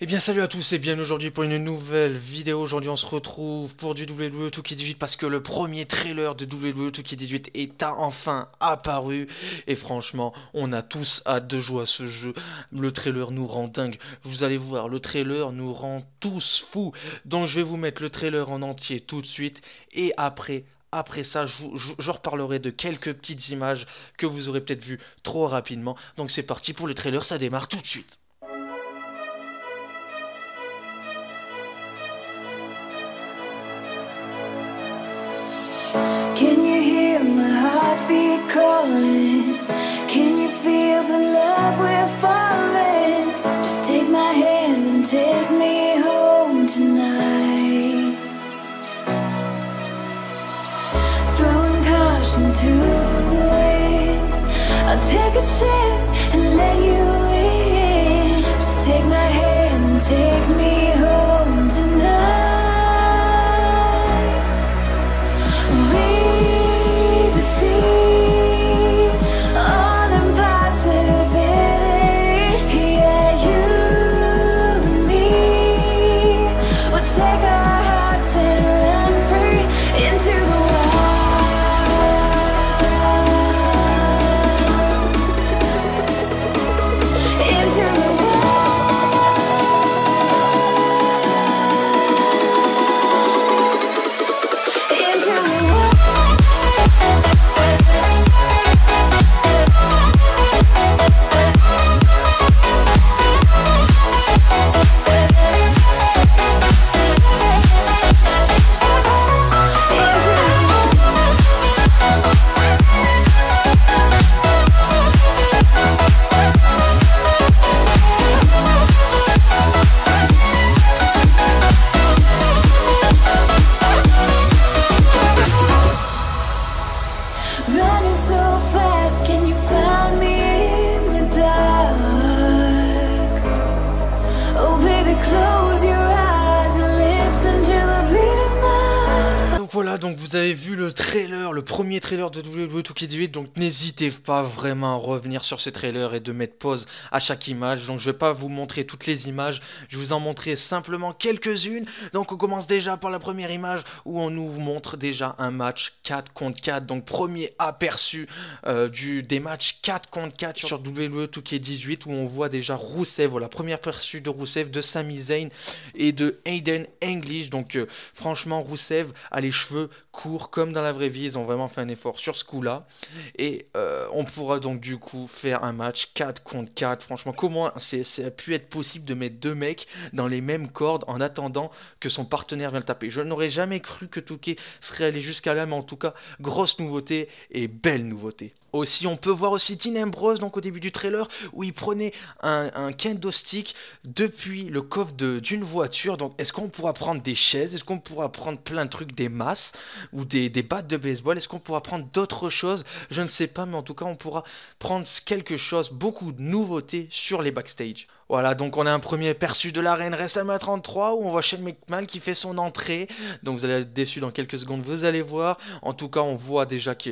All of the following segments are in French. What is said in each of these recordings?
Eh bien salut à tous et bien aujourd'hui pour une nouvelle vidéo. Aujourd'hui on se retrouve pour du WWE 2K18 parce que le premier trailer de WWE 2K18 est enfin apparu. Et franchement on a tous hâte de jouer à ce jeu. Le trailer nous rend dingue. Vous allez voir, le trailer nous rend tous fous. Donc je vais vous mettre le trailer en entier tout de suite. Et après ça, je reparlerai de quelques petites images que vous aurez peut-être vues trop rapidement. Donc c'est parti pour le trailer, ça démarre tout de suite. Can you hear my heartbeat calling? Can you feel the love we're falling? Just take my hand and take me home tonight. Throwing caution to the wind. I'll take a chance and let you in. Just take my hand and take me home tonight. Donc vous avez vu le trailer, le premier trailer de WWE 2K18, donc n'hésitez pas vraiment à revenir sur ce trailer et de mettre pause à chaque image. Donc je vais pas vous montrer toutes les images, je vais vous en montrer simplement quelques-unes. Donc on commence déjà par la première image où on nous montre déjà un match 4 contre 4. Donc premier aperçu des matchs 4 contre 4 sur WWE 2K18 où on voit déjà Rusev, voilà, premier aperçu de Rusev, de Sami Zayn et de Aiden English. Donc franchement Rusev a les cheveux court comme dans la vraie vie, ils ont vraiment fait un effort sur ce coup là et on pourra donc du coup faire un match 4 contre 4. Franchement comment ça a pu être possible de mettre deux mecs dans les mêmes cordes en attendant que son partenaire vienne le taper? Je n'aurais jamais cru que 2K serait allé jusqu'à là, mais en tout cas grosse nouveauté et belle nouveauté. Aussi on peut voir aussi Dean Ambrose donc au début du trailer où il prenait un kendo stick depuis le coffre d'une voiture. Donc est-ce qu'on pourra prendre des chaises, est-ce qu'on pourra prendre plein de trucs, des masses ou des battes de baseball, est-ce qu'on pourra prendre d'autres choses? Je ne sais pas, mais en tout cas on pourra prendre quelque chose, beaucoup de nouveautés sur les backstage. Voilà, donc on a un premier aperçu de l'arène WrestleMania 33 où on voit Shane McMahon qui fait son entrée. Donc vous allez être déçu dans quelques secondes, vous allez voir. En tout cas, on voit déjà que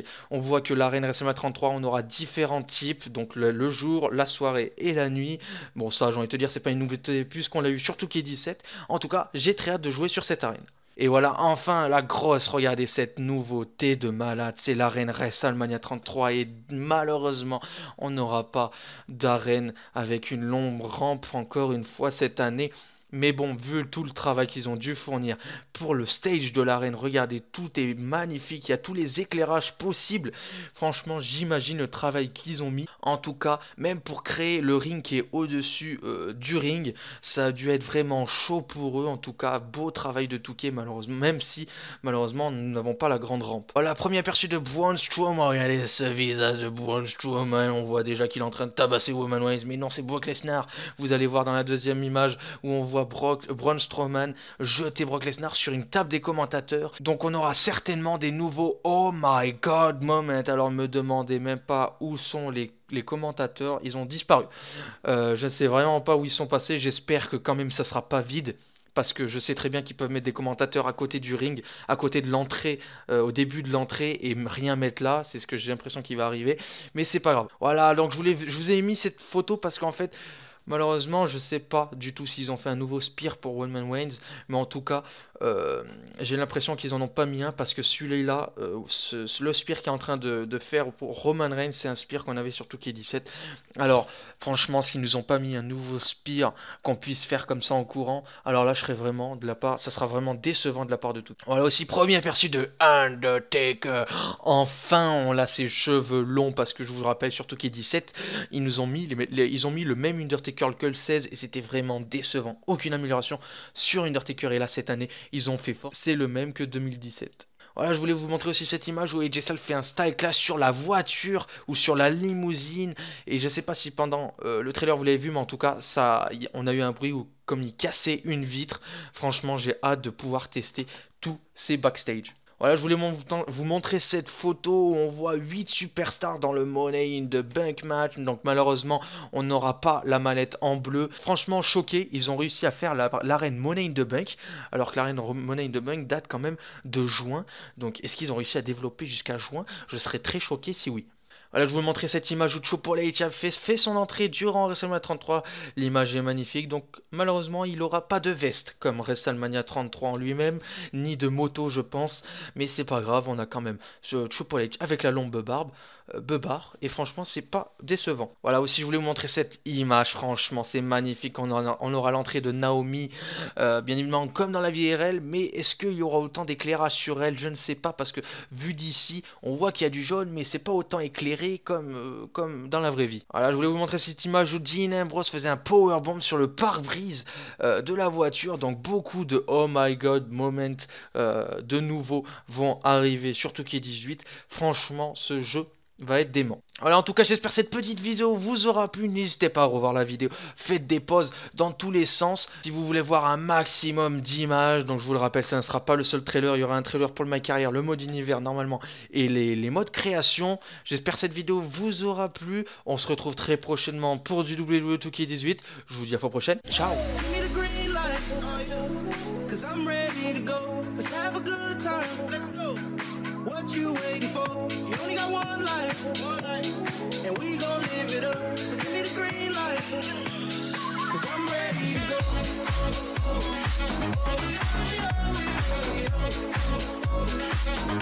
l'arène WrestleMania 33, on aura différents types. Donc le jour, la soirée et la nuit. Bon ça, j'ai envie de te dire, c'est pas une nouveauté puisqu'on l'a eu sur 2K17. En tout cas, j'ai très hâte de jouer sur cette arène. Et voilà, enfin la grosse, regardez cette nouveauté de malade, c'est l'arène WrestleMania 33 et malheureusement on n'aura pas d'arène avec une longue rampe encore une fois cette année. Mais bon, vu tout le travail qu'ils ont dû fournir pour le stage de l'arène, regardez, tout est magnifique, il y a tous les éclairages possibles. Franchement, j'imagine le travail qu'ils ont mis. En tout cas, même pour créer le ring qui est au-dessus du ring, ça a dû être vraiment chaud pour eux. En tout cas, beau travail de 2K, malheureusement, même si, malheureusement, nous n'avons pas la grande rampe. Voilà, premier aperçu de Braun Strowman. Regardez ce visage de Braun Strowman. On voit déjà qu'il est en train de tabasser Roman Reigns. Mais non, c'est Brock Lesnar. Vous allez voir dans la deuxième image où on voit Braun Strowman jeter Brock Lesnar sur une table des commentateurs. Donc on aura certainement des nouveaux oh my god moments. Alors me demandez même pas où sont les commentateurs, ils ont disparu. Je ne sais vraiment pas où ils sont passés. J'espère que quand même ça sera pas vide, parce que je sais très bien qu'ils peuvent mettre des commentateurs à côté du ring, à côté de l'entrée, au début de l'entrée, et rien mettre là. C'est ce que j'ai l'impression qu'il va arriver, mais c'est pas grave. Voilà, donc je vous ai mis cette photo parce qu'en fait Malheureusement, je sais pas du tout s'ils ont fait un nouveau spear pour Roman Reigns, mais en tout cas, j'ai l'impression qu'ils en ont pas mis un, parce que celui-là, le spear qui est en train de faire pour Roman Reigns, c'est un spear qu'on avait sur 2K17. Alors, franchement, s'ils nous ont pas mis un nouveau spear qu'on puisse faire comme ça en courant, alors là, je serais vraiment de la part, ça sera vraiment décevant de la part de tout. Voilà aussi, premier aperçu de Undertaker. Enfin, on a ses cheveux longs, parce que je vous le rappelle, sur 2K17, ils nous ont mis le même Undertaker que le 16, et c'était vraiment décevant. Aucune amélioration sur Undertaker, et là cette année ils ont fait fort, c'est le même que 2017. Voilà, je voulais vous montrer aussi cette image où AJ Styles fait un style clash sur la voiture ou sur la limousine, et je sais pas si pendant le trailer vous l'avez vu, mais en tout cas ça, on a eu un bruit où comme il cassait une vitre. Franchement, j'ai hâte de pouvoir tester tous ces backstage. Voilà, je voulais vous montrer cette photo où on voit 8 superstars dans le Money in the Bank match. Donc malheureusement, on n'aura pas la mallette en bleu. Franchement, choqué, ils ont réussi à faire l'arène Money in the Bank, alors que l'arène Money in the Bank date quand même de juin. Donc est-ce qu'ils ont réussi à développer jusqu'à juin? Je serais très choqué si oui. Voilà, je vous montrer cette image où Choupolech a fait son entrée durant WrestleMania 33. L'image est magnifique, donc malheureusement, il n'aura pas de veste comme WrestleMania 33 en lui-même, ni de moto, je pense. Mais c'est pas grave, on a quand même Choupolech avec la longue barbe, et franchement, c'est pas décevant. Voilà, aussi, je voulais vous montrer cette image, franchement, c'est magnifique. On aura l'entrée de Naomi, bien évidemment, comme dans la vie RL, mais est-ce qu'il y aura autant d'éclairage sur elle? Je ne sais pas, parce que vu d'ici, on voit qu'il y a du jaune, mais c'est pas autant éclairé comme dans la vraie vie. Voilà, je voulais vous montrer cette image où Dean Ambrose faisait un powerbomb sur le pare-brise de la voiture. Donc beaucoup de oh my god moment de nouveau vont arriver, surtout qu'il est 18. Franchement, ce jeu va être dément. Voilà, en tout cas, j'espère que cette petite vidéo vous aura plu. N'hésitez pas à revoir la vidéo. Faites des pauses dans tous les sens si vous voulez voir un maximum d'images. Donc, je vous le rappelle, ça ne sera pas le seul trailer. Il y aura un trailer pour le My Carrière, le mode univers normalement et les modes création. J'espère que cette vidéo vous aura plu. On se retrouve très prochainement pour du WWE 2K18. Je vous dis à la fois prochaine. Ciao! What you waiting for? You only got one life, and we gon' live it up. So give me the green light, 'cause I'm ready to go. Oh, yeah, oh, yeah, oh, yeah.